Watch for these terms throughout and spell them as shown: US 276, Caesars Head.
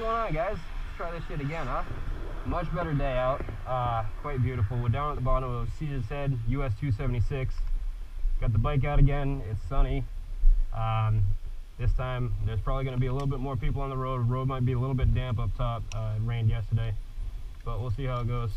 going on, guys? Let's try this shit again, huh? Much better day out. Quite beautiful. We're down at the bottom of Caesars Head, US 276. Got the bike out again. It's sunny. This time, there's probably going to be a little bit more people on the road. The road might be a little bit damp up top. It rained yesterday, but we'll see how it goes.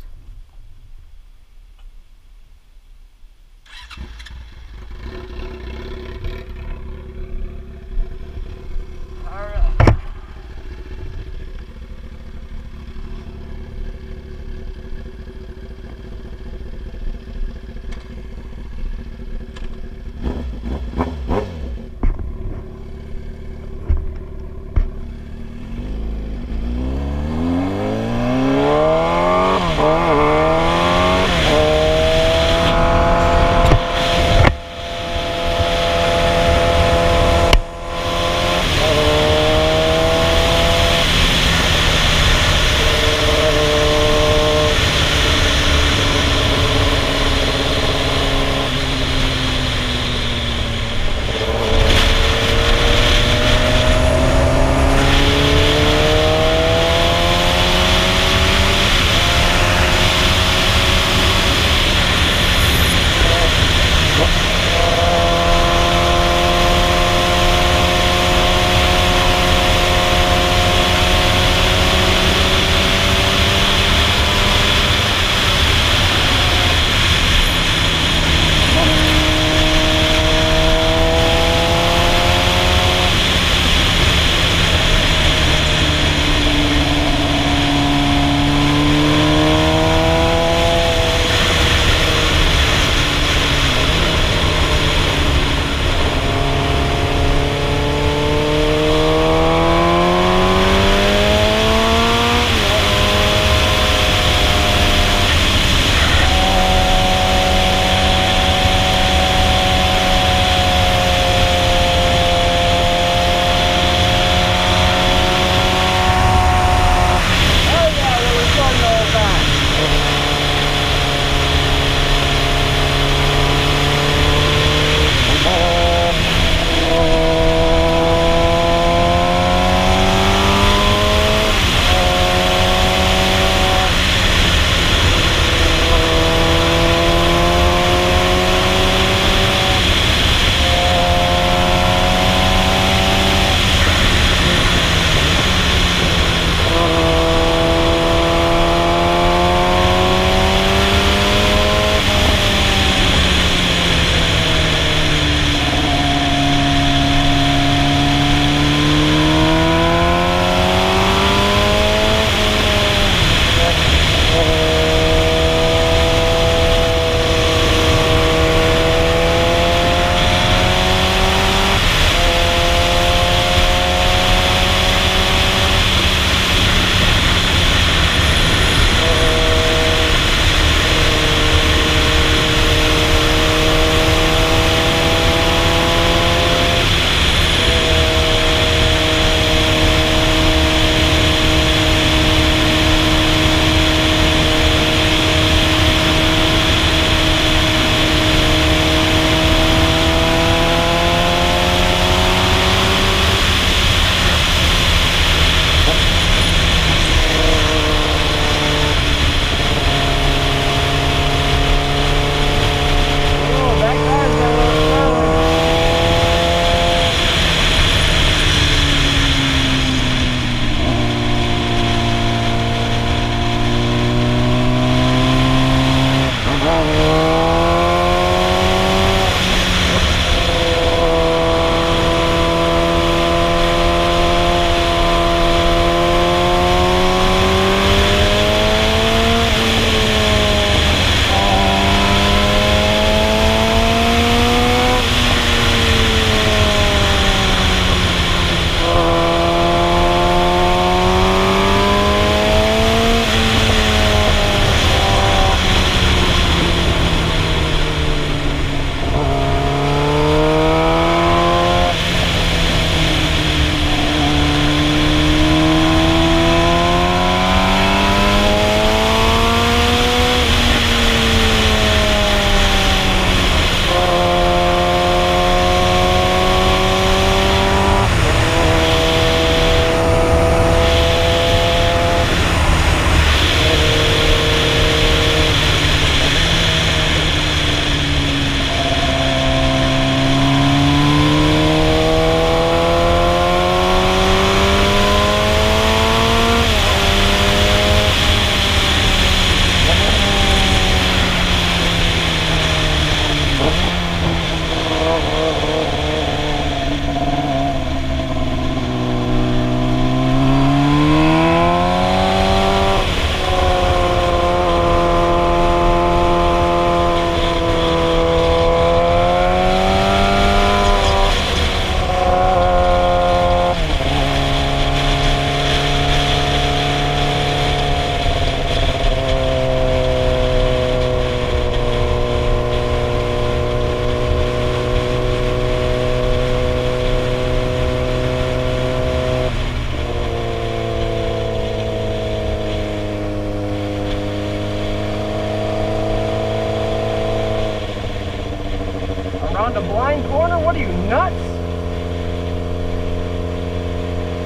nuts?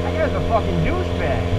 That guy's a fucking douchebag.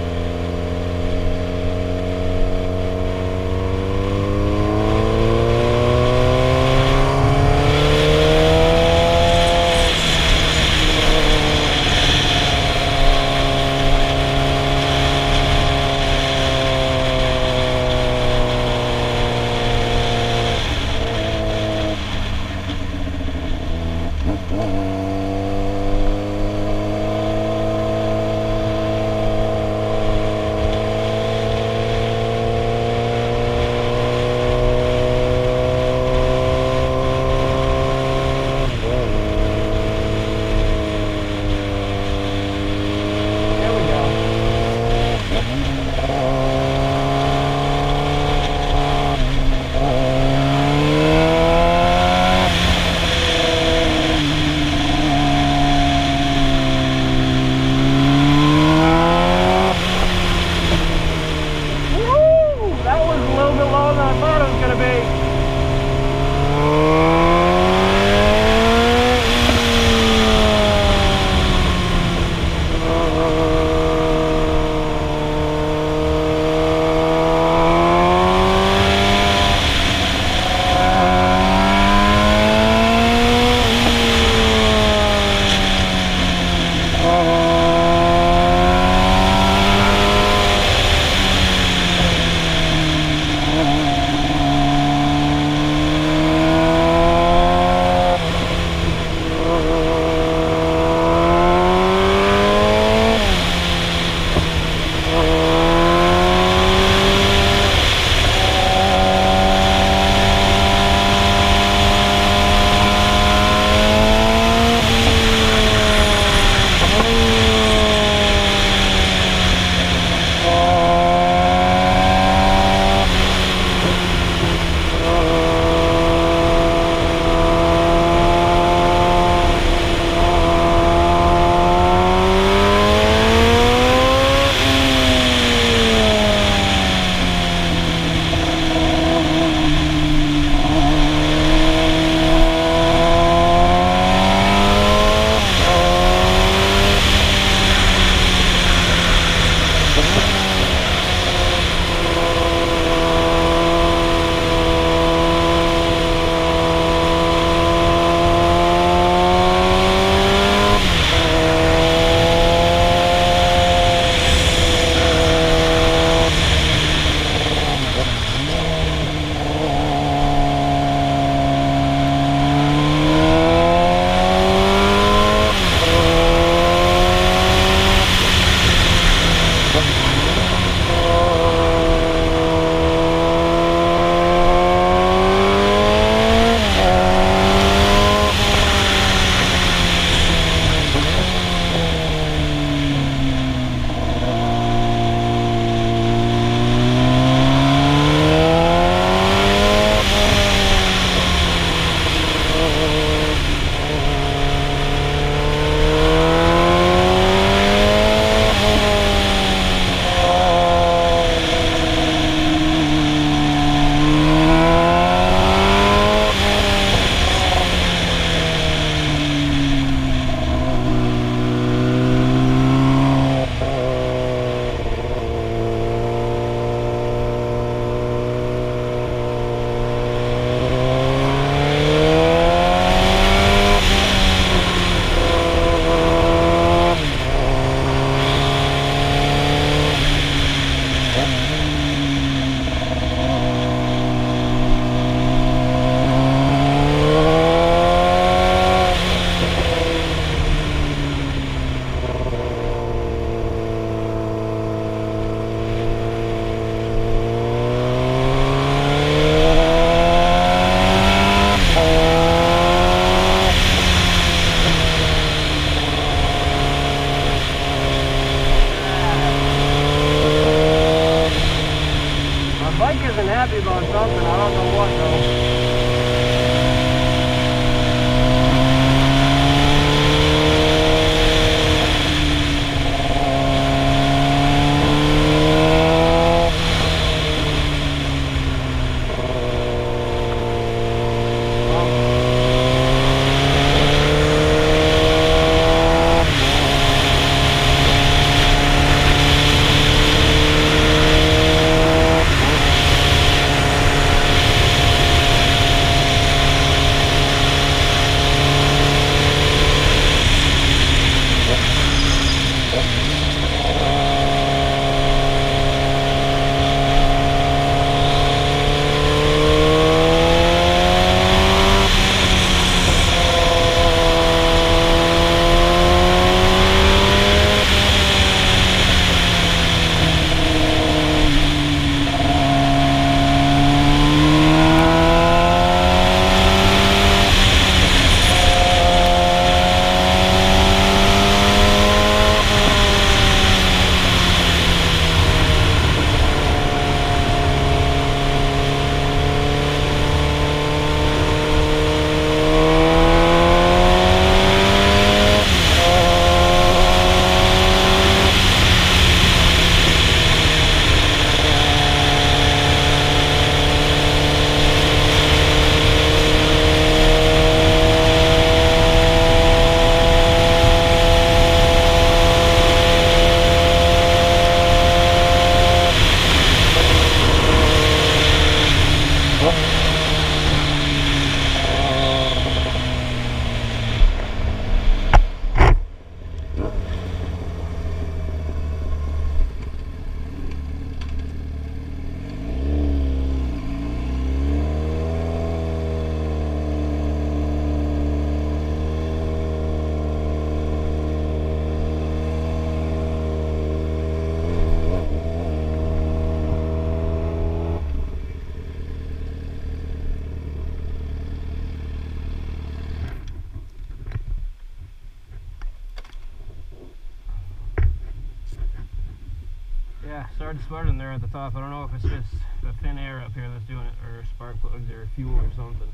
Yeah, started sputtering there at the top. I don't know if it's just the thin air up here that's doing it, or spark plugs or fuel or something.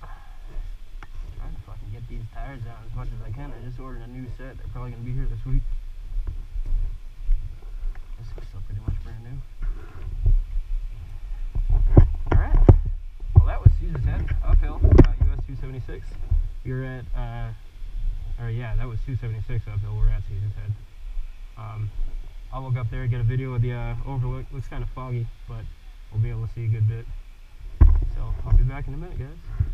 I'm trying to fucking get these tires out as much as I can. I just ordered a new set. They're probably going to be here this week. This is still pretty much brand new. Alright, well that was Caesars Head, uphill, US 276. You're at, that was 276 uphill. We're at Caesars Head. I'll look up there and get a video of the overlook. Looks kind of foggy, but we'll be able to see a good bit. So I'll be back in a minute, guys.